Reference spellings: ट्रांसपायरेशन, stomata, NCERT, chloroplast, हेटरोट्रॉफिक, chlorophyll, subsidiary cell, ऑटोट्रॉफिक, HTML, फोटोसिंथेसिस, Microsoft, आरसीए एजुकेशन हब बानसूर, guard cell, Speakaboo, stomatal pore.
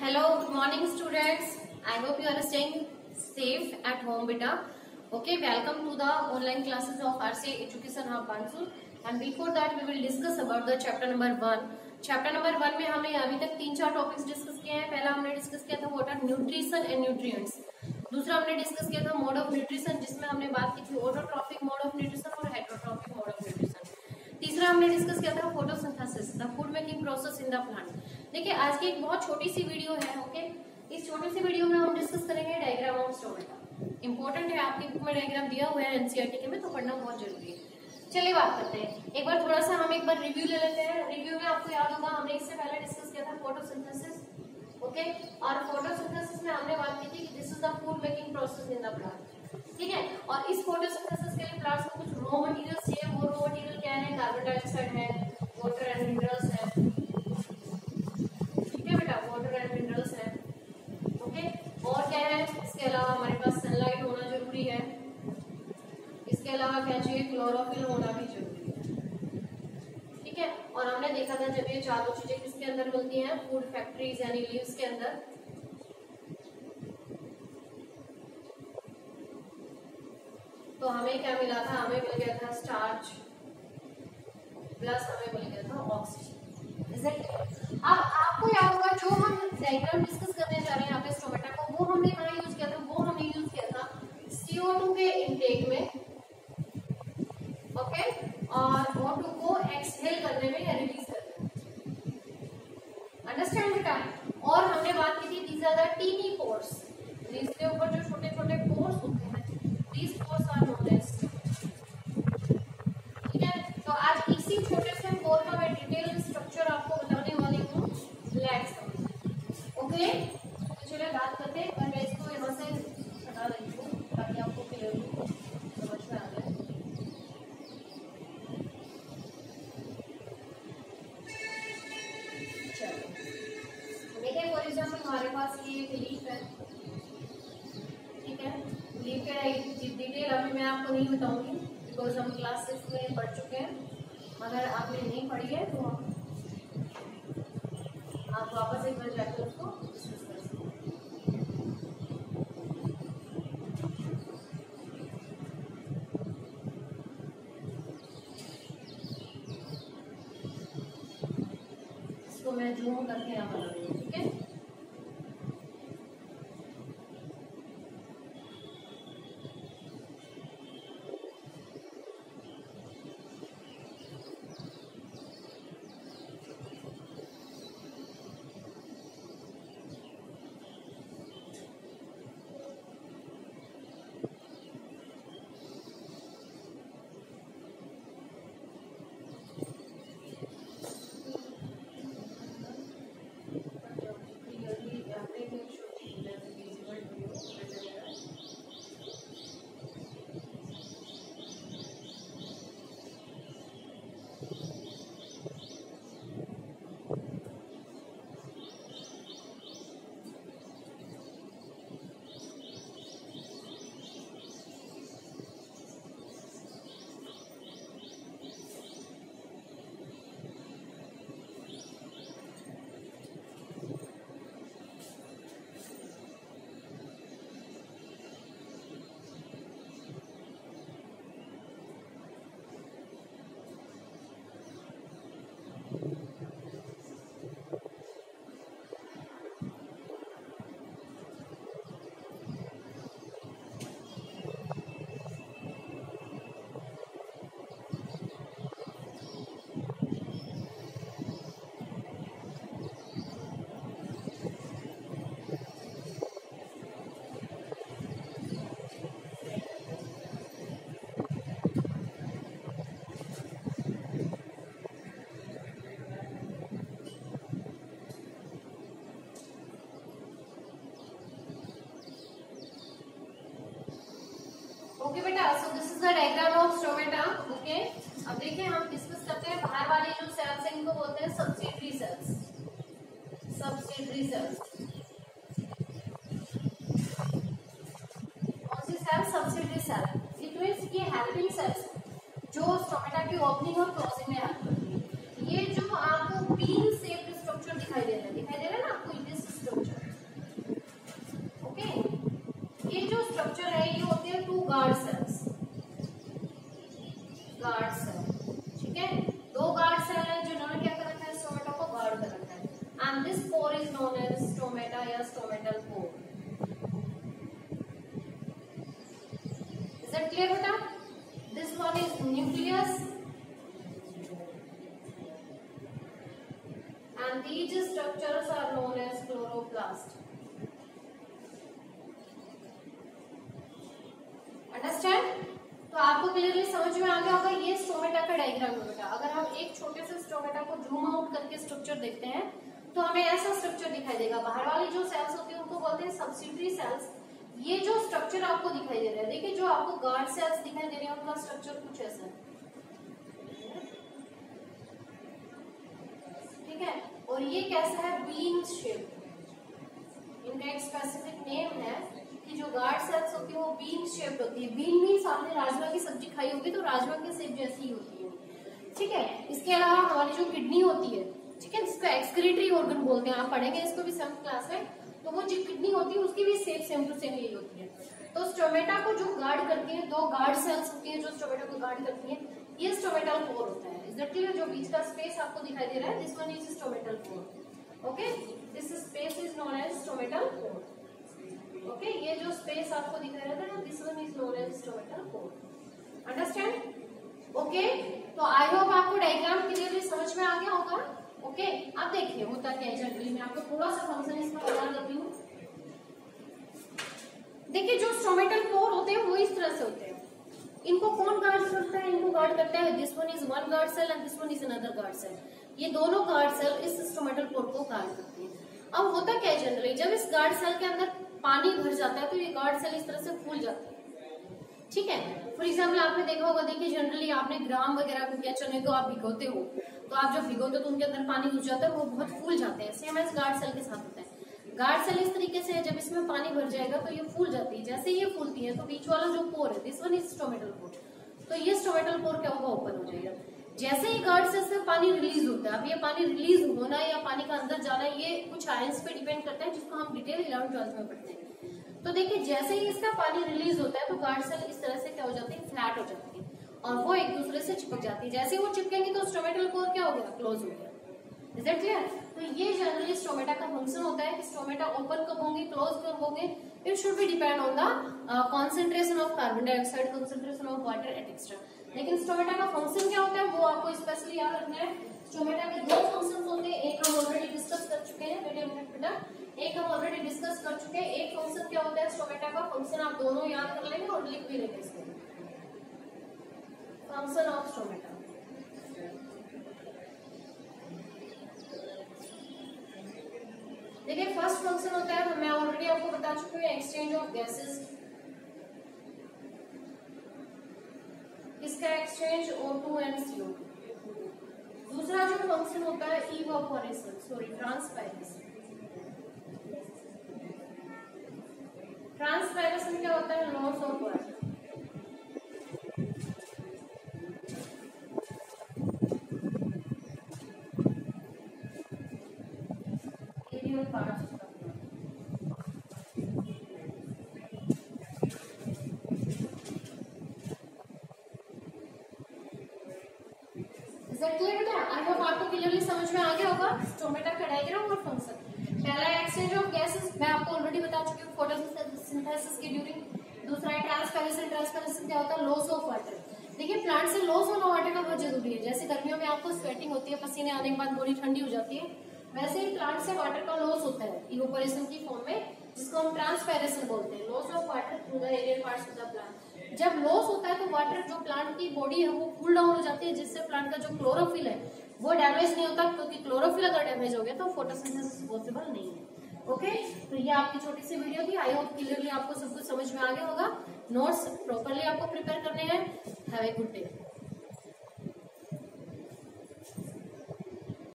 Hello good morning students, I hope you are staying safe at home बेटा. Okay, welcome to the online classes of आरसीए एजुकेशन हब बानसूर. And before that we will discuss about the chapter number 1. Chapter number 1 में हमने अभी तक 3-4 topics discuss किए हैं. पहला हमने discuss किया था what are nutrition and nutrients. दूसरा हमने डिस्कस किया था मोड ऑफ न्यूट्रिशन, जिसमें हमने बात की थी ऑटोट्रॉफिक मोड ऑफ न्यूट्रिशन और हेटरोट्रॉफिक मोड ऑफ न्यूट्रिशन. तीसरा हमने डिस्कस किया था फोटोसिंथेसिस, the food making process in the plant. देखिए, आज की एक बहुत छोटी सी वीडियो है. ओके, इस छोटी सी वीडियो में हम डिस्कस करेंगे डायग्राम ऑफ स्टोमेटा. इंपॉर्टेंट है, आपके बुक में डायग्राम दिया हुआ है एनसीईआरटी के में, तो पढ़ना बहुत जरूरी है. चलिए बात करते हैं एक बार, थोड़ा सा हम एक बार रिव्यू ले लेते हैं. रिव्यू में आपको याद होगा हमने इससे पहले डिस्कस किया था फोटोसिंथेसिस. ओके, और फोटोसिंथेसिस में हमने बात की थी कि this is the food making process in the plant. ठीक है, और इस फोटोसिंथेसिस के लिए प्लांट्स को कुछ रॉ मटेरियल चाहिए. वो रॉ मटेरियल क्या है? कार्बन डाइऑक्साइड है, वाटर एंड मिनरल्स है. ठीक है बेटा, वाटर एंड मिनरल्स है. ओके, और क्या है? इसके अलावा हमारे पास सनलाइट होना जरूरी है. इसके अलावा क्या चाहिए? क्लोरोफिल होना भी जरूरी है. ठीक है, और हमने देखा था जब ये चारों चीजें किसके अंदर मिलती हैं? फूड फैक्ट्रीज यानी लीव्स के अंदर. तो हमें क्या मिला था? हमें मिल गया था स्टार्च प्लस हमें मिल गया था ऑक्सीजन. अब आपको याद होगा जो हम डायग्राम डिस्कस करने जा रहे हैं यहाँ पे स्टोमेटा को, वो हमने कहाँ यूज किया था? वो हमने यूज किया था CO2 के इनटेक में. ओके, और O2 को एक्सहेल करने में या रिलीज करने में. अंडरस्टैंड बेटा? और हमने बात की थी these are the tiny pores. इसके ऊपर जो छोटे छोटे पोर्स होते हैं, These pores are known as. ठीक है, तो आज इसी छोटे से पोर का मैं डिटेल स्ट्रक्चर आपको बताने वाली हूँ. ओके, चलिए बात करते हैं. और मैं इसको यहाँ से हटा रही हूँ ताकि आपको क्लियर हो, समझ में आ जाए. चलो देखिए, फॉर एग्जाम्पल हमारे पास ये एक लीफ है. ठीक है, लीफ है. डिटेल अभी मैं आपको नहीं बताऊंगी बिकॉज हम क्लास 6 में पढ़ चुके हैं. अगर आपने नहीं पढ़ी है तो आप वापस एक बार जाकर उसको डिस्कस कर सकते हो. इसको मैं जूम करके यहाँ बना रही हूँ. ठीक है, बेटा. So this is the diagram of stomata. Okay, अब देखिए हम डिस्कस करते हैं बाहर वाली जो सेल्स हैं, इनको बोलते हैं सब्सिडियरी सेल्स. सब्सिडियरी सेल्स और सी cells subsidiary cells. It means ये हेल्पिंग सेल्स जो स्टोमेटा की ओपनिंग और क्लोजिंग में हेल्प करती है. ये जो आपको पिन शेप्ड स्ट्रक्चर दिखाई दे रहा है ना आपको, ये structure and these structures are known as chloroplast. Understand? तो आपको क्लियरली समझ में आ गया होगा, ये स्टोमेटा का डायग्राम है बेटा। अगर हम एक छोटे से स्टोमेटा को ज़ूम आउट करके स्ट्रक्चर देखते हैं तो हमें ऐसा स्ट्रक्चर दिखाई देगा। बाहर वाली जो सेल्स होती है उनको बोलते हैं सब्सिडियरी सेल्स। ये जो स्ट्रक्चर आपको दिखाई दे रहा है, देखिए जो आपको गार्ड सेल्स दिखाई दे रहे हैं उनका स्ट्रक्चर कुछ ऐसा है, ठीक है। और ये कैसा है, बीन शेप। इनका एक स्पेसिफिक नेम है कि जो गार्ड सेल्स होती है वो बीन शेप्ड होती है। बीन मीन्स आपने राजमा की सब्जी खाई होगी तो राजमा के शेप जैसी होती है, ठीक है। इसके अलावा हमारी जो किडनी होती है, ठीक है, जिसको एक्सक्रीटरी ऑर्गन बोलते हैं, आप पढ़ेंगे इसको भी सेम क्लास में, तो वो जो किडनी होती है उसकी भी सेप सेम टू सेम यही होती है। तो स्टोमेटा को जो गार्ड करती है, दो गार्ड सेल्स होती है जो स्टोमेटा को गार्ड करती है, ये स्टोमेटल पोर होता है। Is that clear? जो बीच का स्पेस आपको दिखाई दे रहा है, this one is stomatal pore. Okay, this space is known as stomatal pore. Okay, ये जो स्पेस आपको दिखाई दे रहा है this one is known as stomatal pore. Understand? Okay, तो आई होप आपको डायग्राम क्लियरली समझ में आ गया होगा। ओके, आप देखिए होता क्या है जनरली। मैं आपको थोड़ा सा फंक्शन इसमें बता देती हूँ। देखिए जो स्टोमेटल पोर होते हैं वो इस तरह से होते हैं। इनको कौन गार्ड करता है? इनको गार्ड करता है this one is one guard cell and this one is another guard cell. ये दोनों गार्ड सेल इस स्टोमेटल पोर को गार्ड करते हैं। अब होता क्या है जनरली, जब इस गार्ड सेल के अंदर पानी भर जाता है तो ये गार्ड सेल इस तरह से फूल जाता है, ठीक है। फॉर एग्जाम्पल आपने देखा होगा, देखिए जनरली आपने ग्राम वगैरह को क्या, चने को आप भिगोते हो तो आप जब भिगोते हो तो उनके अंदर पानी घुस जाता है, वो बहुत फूल जाते हैं। सेम एज गार्ड सेल के साथ होता है। गार्ड सेल इस तरीके से है, जब इसमें पानी भर जाएगा तो ये फूल जाती है। जैसे ये फूलती है तो बीच वाला जो पोर है this one is stomatal pore, तो ये स्टोमेटल पोर क्या होगा, ओपन हो जाएगा। जैसे ही गार्ड सेल से पानी रिलीज होता है, अब ये पानी रिलीज होना या पानी का अंदर जाना ये कुछ आयंस पे डिपेंड करता है, जिसको हम डिटेल 11वीं 12वीं में पढ़ते हैं। तो देखिए जैसे ही इसका पानी रिलीज होता है तो गार्ड सेल इस तरह से क्या हो जाती है, फ्लैट हो जाती है और वो एक दूसरे से चिपक जाती है। जैसे वो चिपकेंगे तो स्टोमेटल पोर क्या हो गया, क्लोज हो गया। Is that clear? तो ये जनरली स्टोमेटा का फंक्शन होता है कि स्टोमेटा ओपन कब होंगे, क्लोज कब होंगे। It should be depend on the concentration of carbon dioxide, concentration of water eight extra. लेकिन स्टोमेटा का फंक्शन क्या होता है वो आपको स्पेशली याद रखना है। स्टोमेटा के दो फंक्शन होते हैं, एक हम ऑलरेडी डिस्कस कर चुके हैं। मीडियम मिनट बेटा, एक हम ऑलरेडी डिस्कस कर चुके हैं। एक फंक्शन क्या होता है स्टोमेटा का, फंक्शन आप दोनों याद कर लेंगे और लिख भी लेंगे इसको, फंक्शन ऑफ स्टोमेटा। देखिए फर्स्ट फंक्शन होता है, मैं ऑलरेडी आपको बता चुकी हूँ, एक्सचेंज ऑफ गैसेस। इसका एक्सचेंज O2 एंड CO2। दूसरा जो फंक्शन होता है इवपोरेशन, सॉरी ट्रांसपायरेशन। ट्रांसपायरेशन क्या होता है, loss of water. I hope आपको क्लियरली समझ में आ गया होगा स्टोमेटा का डायग्राम और फंक्शन। पहला एक्सचेंज ऑफ गैसेस, मैं आपको ऑलरेडी बता चुकी हूँ फोटोसिंथेसिस के ड्यूरिंग। दूसरा है ट्रांसपायरेशन। ट्रांसपायरेशन क्या होता है, लॉस ऑफ वाटर। देखिए प्लांट से लॉस होना वाटर का बहुत जरूरी है। जैसे गर्मियों में आपको स्वेटिंग होती है, पसीने आने के बाद बॉडी ठंडी हो जाती है, वैसे ही प्लांट से वाटर का लॉस होता है इवोपोरेशन की फॉर्म में, जिसको हम ट्रांसपायरेशन बोलते हैं। Loss of water through the aerial parts of the plant. जब लॉस होता है तो वाटर जो प्लांट की बॉडी है वो कूल डाउन हो जाती है, जिससे प्लांट का जो क्लोरोफिल है वो डैमेज नहीं होता, क्योंकि क्लोरोफिल अगर डैमेज हो गया तो फोटोसिंथेसिस पॉसिबल नहीं है। ओके, तो ये आपकी छोटी सी वीडियो थी। आई होप क्लियरली आपको सब कुछ समझ में आ गया होगा। नोट्स प्रॉपरली आपको प्रिपेयर करने हैं। Have a good day.